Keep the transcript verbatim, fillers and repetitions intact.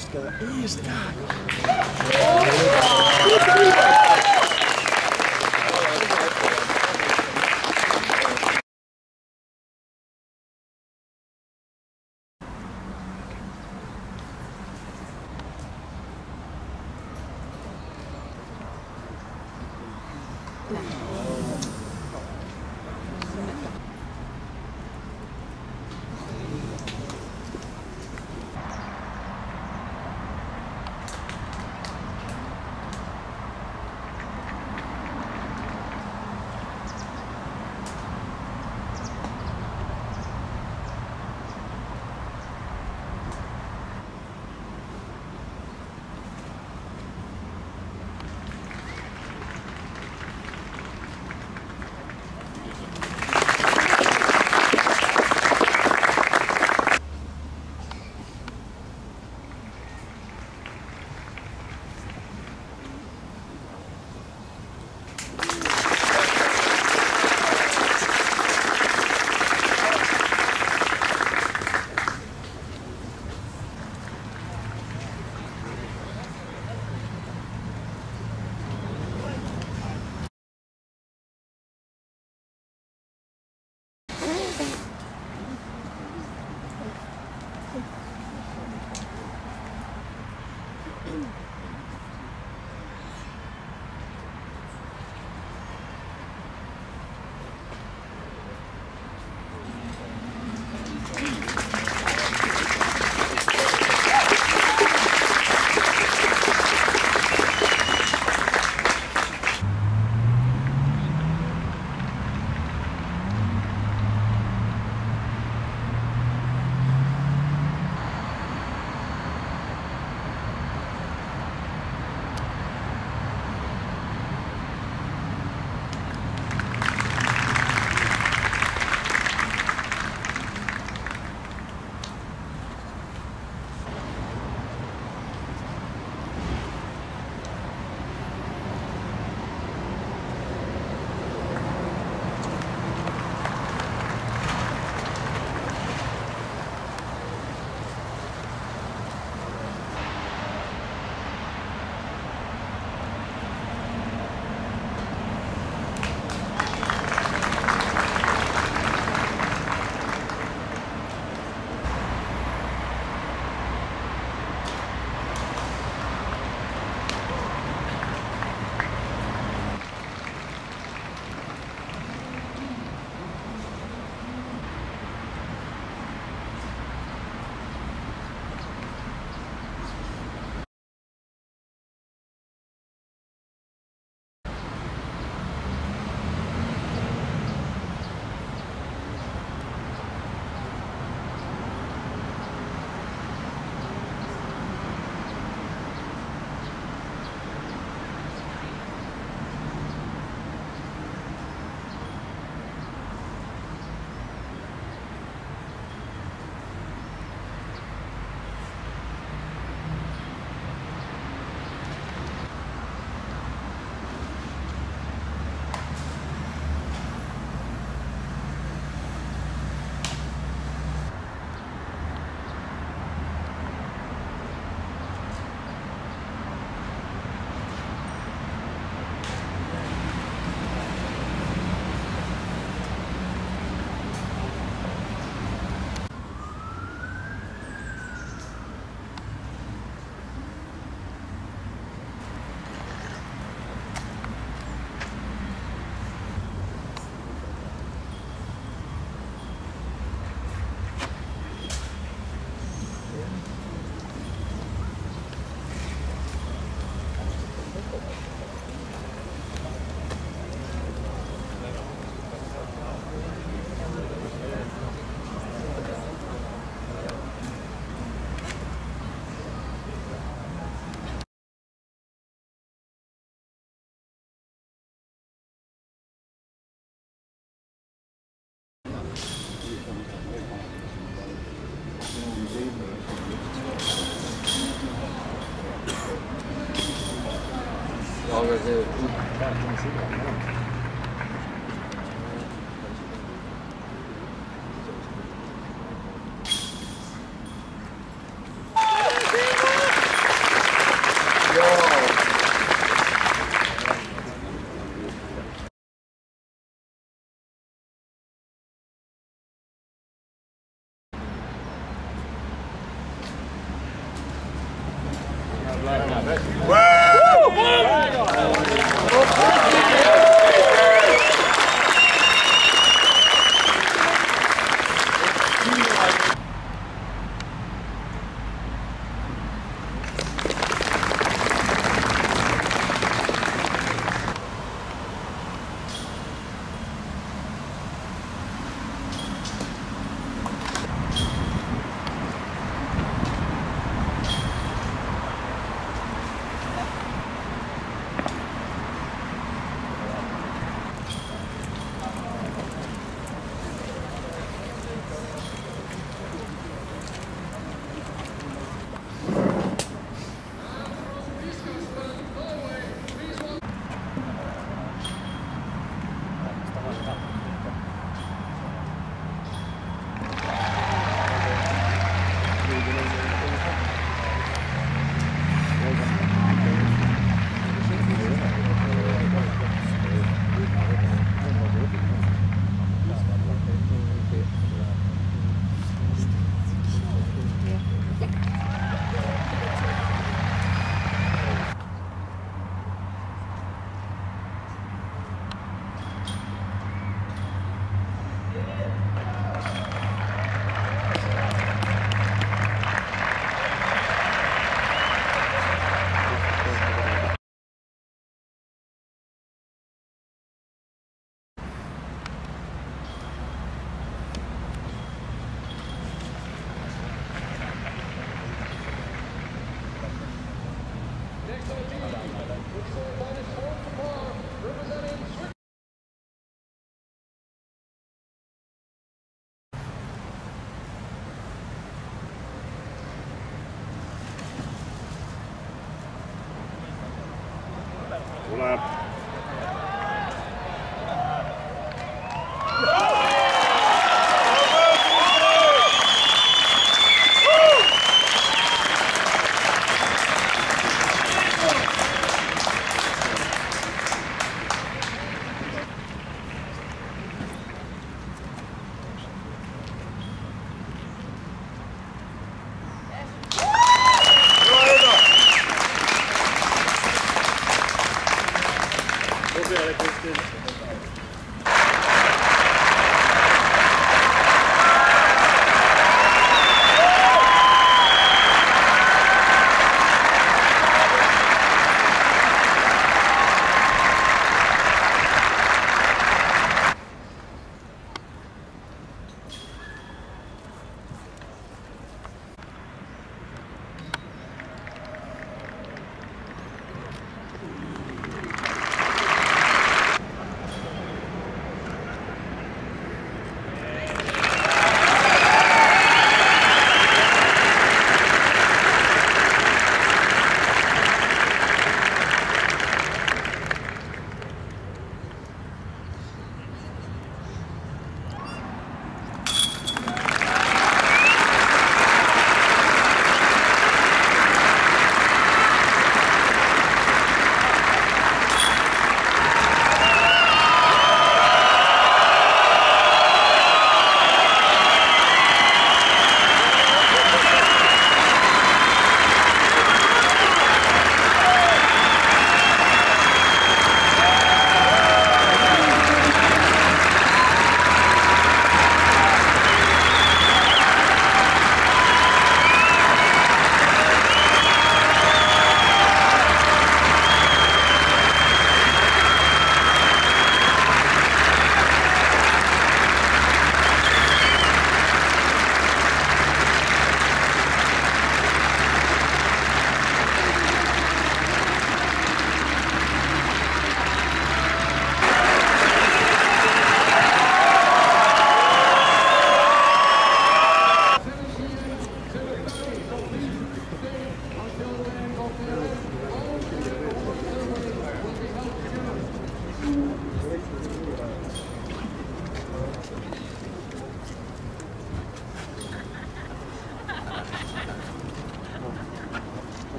Está, está. All right,